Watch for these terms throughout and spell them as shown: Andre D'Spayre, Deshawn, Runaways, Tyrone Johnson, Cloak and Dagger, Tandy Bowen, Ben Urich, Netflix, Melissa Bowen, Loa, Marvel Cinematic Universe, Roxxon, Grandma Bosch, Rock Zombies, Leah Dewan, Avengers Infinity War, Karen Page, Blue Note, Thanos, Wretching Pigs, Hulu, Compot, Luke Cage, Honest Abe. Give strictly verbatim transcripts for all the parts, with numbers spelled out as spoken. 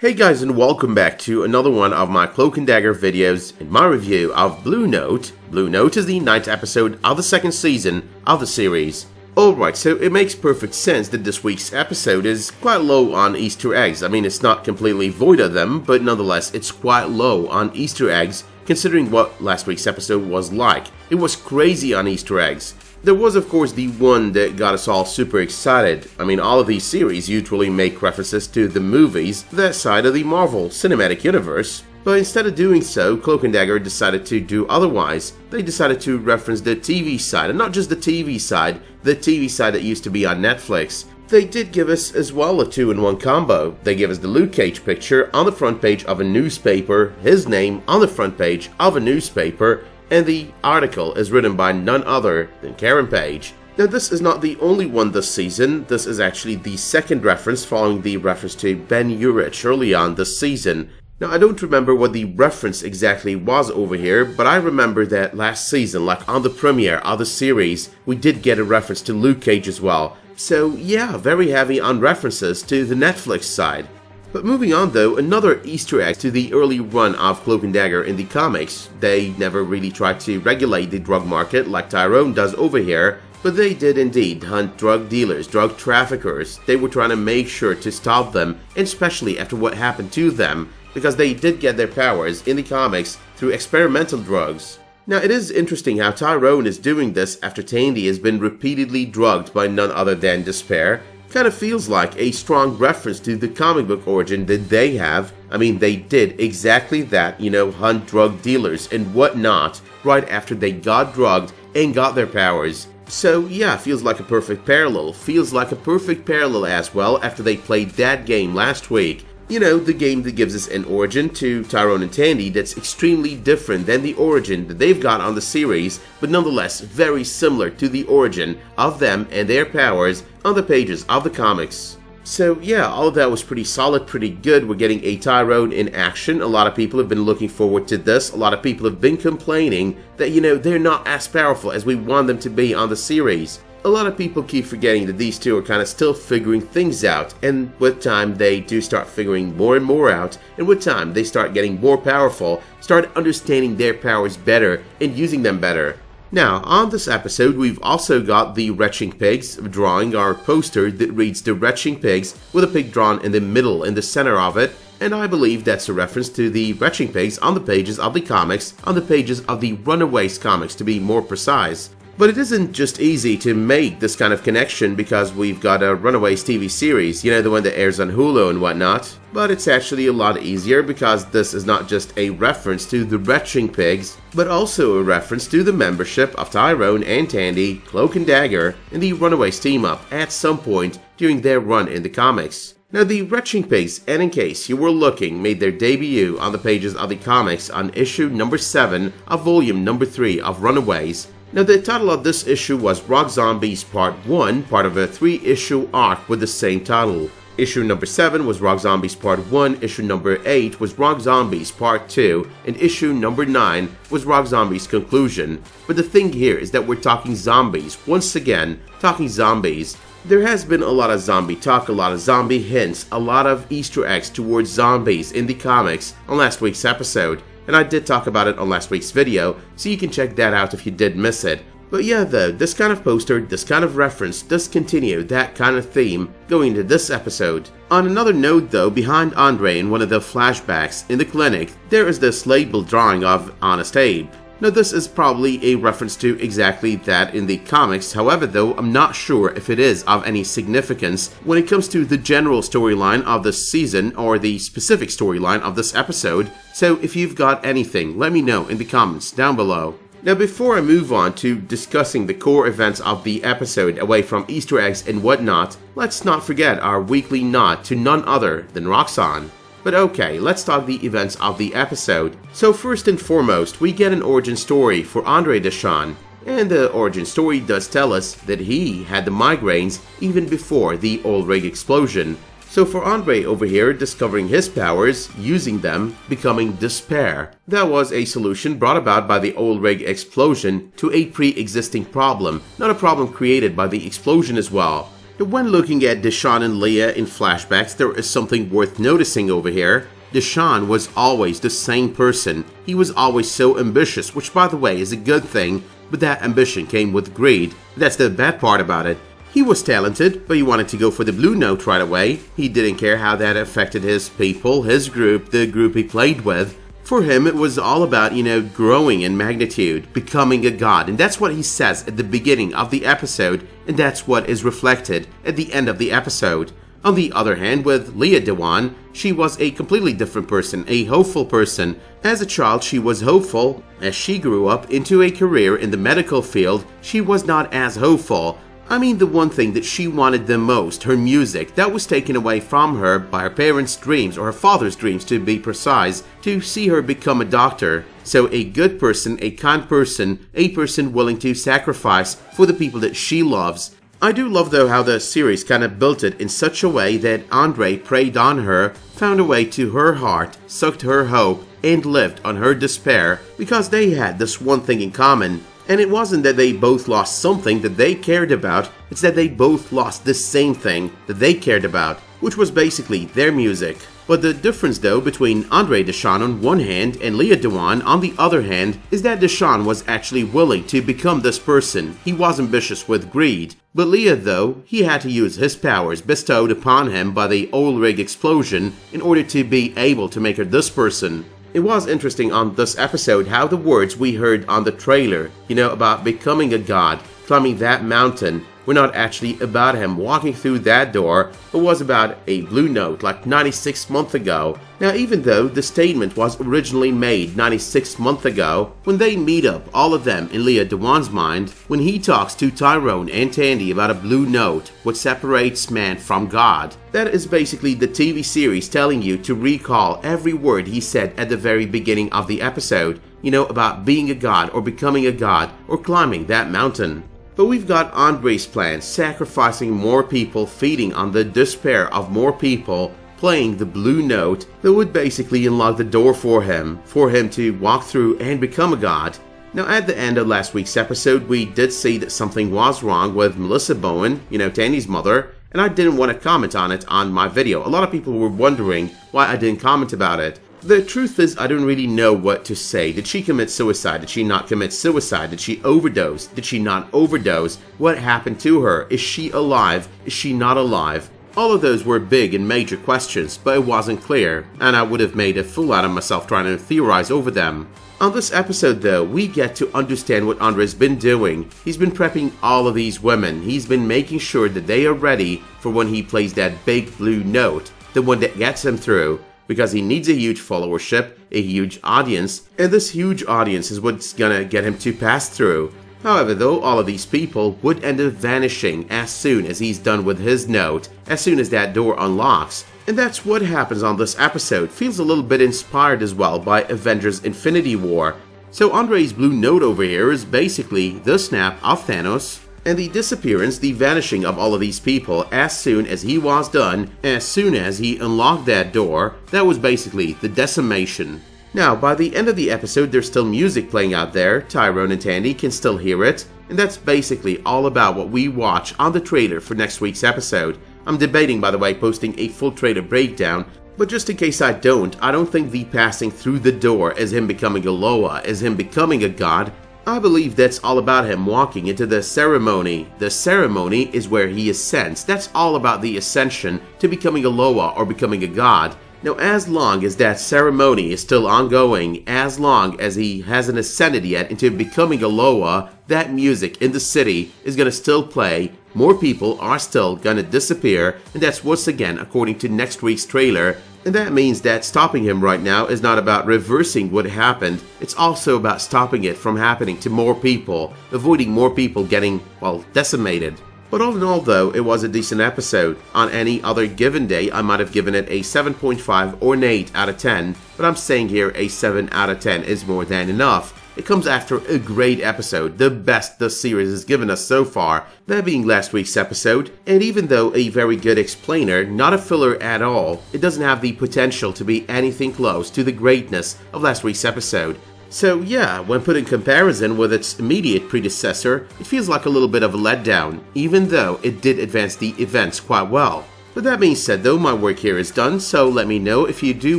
Hey guys, and welcome back to another one of my Cloak and Dagger videos in my review of Blue Note. Blue Note is the ninth episode of the second season of the series. Alright, so it makes perfect sense that this week's episode is quite low on Easter eggs. I mean, it's not completely void of them, but nonetheless, it's quite low on Easter eggs considering what last week's episode was like. It was crazy on Easter eggs. There was, of course, the one that got us all super excited. I mean, all of these series usually make references to the movies, that side of the Marvel Cinematic Universe. But instead of doing so, Cloak and Dagger decided to do otherwise. They decided to reference the T V side, and not just the T V side, the T V side that used to be on Netflix. They did give us as well a two-in-one combo. They gave us the Luke Cage picture on the front page of a newspaper, his name on the front page of a newspaper, and the article is written by none other than Karen Page. Now this is not the only one this season. This is actually the second reference following the reference to Ben Urich early on this season. Now I don't remember what the reference exactly was over here, but I remember that last season, like on the premiere of the series, we did get a reference to Luke Cage as well. So yeah, very heavy on references to the Netflix side. But moving on though, another Easter egg to the early run of Cloak and Dagger in the comics. They never really tried to regulate the drug market like Tyrone does over here, but they did indeed hunt drug dealers, drug traffickers. They were trying to make sure to stop them, especially after what happened to them, because they did get their powers in the comics through experimental drugs. Now it is interesting how Tyrone is doing this after Tandy has been repeatedly drugged by none other than D'Spayre. Kind of feels like a strong reference to the comic book origin that they have. I mean, they did exactly that, you know, hunt drug dealers and whatnot right after they got drugged and got their powers. So yeah, feels like a perfect parallel. Feels like a perfect parallel as well after they played that game last week. You know, the game that gives us an origin to Tyrone and Tandy that's extremely different than the origin that they've got on the series, but nonetheless very similar to the origin of them and their powers on the pages of the comics. So yeah, all of that was pretty solid, pretty good. We're getting a Tyrone in action. A lot of people have been looking forward to this. A lot of people have been complaining that, you know, they're not as powerful as we want them to be on the series. A lot of people keep forgetting that these two are kind of still figuring things out, and with time they do start figuring more and more out, and with time they start getting more powerful, start understanding their powers better and using them better. Now, on this episode we've also got the Wretching Pigs drawing our poster that reads the Wretching Pigs with a pig drawn in the middle, in the center of it, and I believe that's a reference to the Wretching Pigs on the pages of the comics, on the pages of the Runaways comics to be more precise. But it isn't just easy to make this kind of connection because we've got a Runaways T V series, you know, the one that airs on Hulu and whatnot. But it's actually a lot easier because this is not just a reference to the Wretching Pigs, but also a reference to the membership of Tyrone and Tandy, Cloak and Dagger, in the Runaways team-up at some point during their run in the comics. Now the Wretching Pigs, and in case you were looking, made their debut on the pages of the comics on issue number seven of volume number three of Runaways. Now the title of this issue was Rock Zombies Part one, part of a three issue arc with the same title. Issue number seven was Rock Zombies Part one, issue number eight was Rock Zombies Part two, and issue number nine was Rock Zombies Conclusion. But the thing here is that we're talking zombies, once again, talking zombies. There has been a lot of zombie talk, a lot of zombie hints, a lot of Easter eggs towards zombies in the comics on last week's episode. And I did talk about it on last week's video, so you can check that out if you did miss it. But yeah though, this kind of poster, this kind of reference does continue that kind of theme going into this episode. On another note though, behind Andre in one of the flashbacks in the clinic, there is this label drawing of Honest Abe. Now this is probably a reference to exactly that in the comics, however though, I'm not sure if it is of any significance when it comes to the general storyline of this season or the specific storyline of this episode, so if you've got anything, let me know in the comments down below. Now before I move on to discussing the core events of the episode away from Easter eggs and whatnot, let's not forget our weekly nod to none other than Roxxon. But okay, let's talk the events of the episode. So first and foremost, we get an origin story for Andre D'Spayre, and the origin story does tell us that he had the migraines even before the old rig explosion. So for Andre over here, discovering his powers, using them, becoming D'Spayre. That was a solution brought about by the old rig explosion to a pre-existing problem, not a problem created by the explosion as well. When looking at Deshawn and Leah in flashbacks, there is something worth noticing over here. Deshawn was always the same person. He was always so ambitious, which by the way is a good thing, but that ambition came with greed. That's the bad part about it. He was talented, but he wanted to go for the Blue Note right away. He didn't care how that affected his people, his group, the group he played with. For him, it was all about, you know, growing in magnitude, becoming a god, and that's what he says at the beginning of the episode, and that's what is reflected at the end of the episode. On the other hand, with Leah Dewan, she was a completely different person, a hopeful person. As a child, she was hopeful. As she grew up into a career in the medical field, she was not as hopeful. I mean, the one thing that she wanted the most, her music, that was taken away from her by her parents' dreams, or her father's dreams to be precise, to see her become a doctor. So a good person, a kind person, a person willing to sacrifice for the people that she loves. I do love though how the series kind of built it in such a way that Andre preyed on her, found a way to her heart, sucked her hope, and lived on her despair, because they had this one thing in common. And it wasn't that they both lost something that they cared about, it's that they both lost the same thing that they cared about, which was basically their music. But the difference though between Andre Deshawn on one hand and Leah Dewan on the other hand is that Deshawn was actually willing to become this person. He was ambitious with greed. But Leah though, he had to use his powers bestowed upon him by the oil rig explosion in order to be able to make her this person. It was interesting on this episode how the words we heard on the trailer, you know, about becoming a god, climbing that mountain, were not actually about him walking through that door, but was about a blue note like ninety-six months ago. Now even though the statement was originally made ninety-six months ago, when they meet up, all of them in Leah Dewan's mind, when he talks to Tyrone and Tandy about a blue note, what separates man from God, that is basically the T V series telling you to recall every word he said at the very beginning of the episode, you know, about being a god or becoming a god or climbing that mountain. But we've got Andre's plan, sacrificing more people, feeding on the despair of more people, playing the blue note that would basically unlock the door for him, for him to walk through and become a god. Now at the end of last week's episode, we did see that something was wrong with Melissa Bowen, you know, Tandy's mother, and I didn't want to comment on it on my video. A lot of people were wondering why I didn't comment about it. The truth is, I don't really know what to say. Did she commit suicide? Did she not commit suicide? Did she overdose? Did she not overdose? What happened to her? Is she alive? Is she not alive? All of those were big and major questions, but it wasn't clear, and I would have made a fool out of myself trying to theorize over them. On this episode though, we get to understand what Andre's been doing. He's been prepping all of these women. He's been making sure that they are ready for when he plays that big blue note, the one that gets him through. Because he needs a huge followership, a huge audience, and this huge audience is what's gonna get him to pass through. However though, all of these people would end up vanishing as soon as he's done with his note, as soon as that door unlocks. And that's what happens on this episode. Feels a little bit inspired as well by Avengers Infinity War. So Andre's blue note over here is basically the snap of Thanos, and the disappearance, the vanishing of all of these people as soon as he was done, as soon as he unlocked that door, that was basically the decimation. Now, by the end of the episode, there's still music playing out there. Tyrone and Tandy can still hear it, and that's basically all about what we watch on the trailer for next week's episode. I'm debating, by the way, posting a full trailer breakdown, but just in case I don't, I don't think the passing through the door is him becoming a Loa, is him becoming a god. I believe that's all about him walking into the ceremony. The ceremony is where he ascends. That's all about the ascension to becoming a Loa or becoming a god. Now as long as that ceremony is still ongoing, as long as he hasn't ascended yet into becoming a Loa, that music in the city is gonna still play. More people are still gonna disappear, and that's once again according to next week's trailer. And that means that stopping him right now is not about reversing what happened, it's also about stopping it from happening to more people, avoiding more people getting, well, decimated. But all in all though, it was a decent episode. On any other given day, I might have given it a seven point five or an eight out of ten, but I'm saying here a seven out of ten is more than enough. It comes after a great episode, the best the series has given us so far, that being last week's episode, and even though a very good explainer, not a filler at all, it doesn't have the potential to be anything close to the greatness of last week's episode. So yeah, when put in comparison with its immediate predecessor, it feels like a little bit of a letdown, even though it did advance the events quite well. But that being said though, my work here is done, so let me know if you do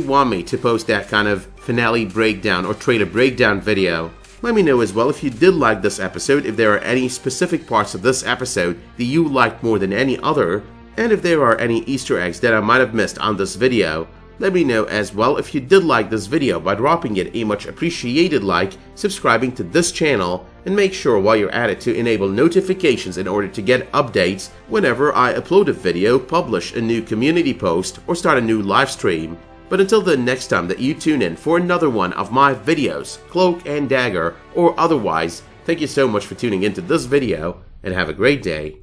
want me to post that kind of finale breakdown or trailer breakdown video. Let me know as well if you did like this episode, if there are any specific parts of this episode that you liked more than any other, and if there are any Easter eggs that I might have missed on this video. Let me know as well if you did like this video by dropping it a much appreciated like, subscribing to this channel, and make sure while you're at it to enable notifications in order to get updates whenever I upload a video, publish a new community post, or start a new live stream. But until the next time that you tune in for another one of my videos, Cloak and Dagger or otherwise, thank you so much for tuning into this video, and have a great day.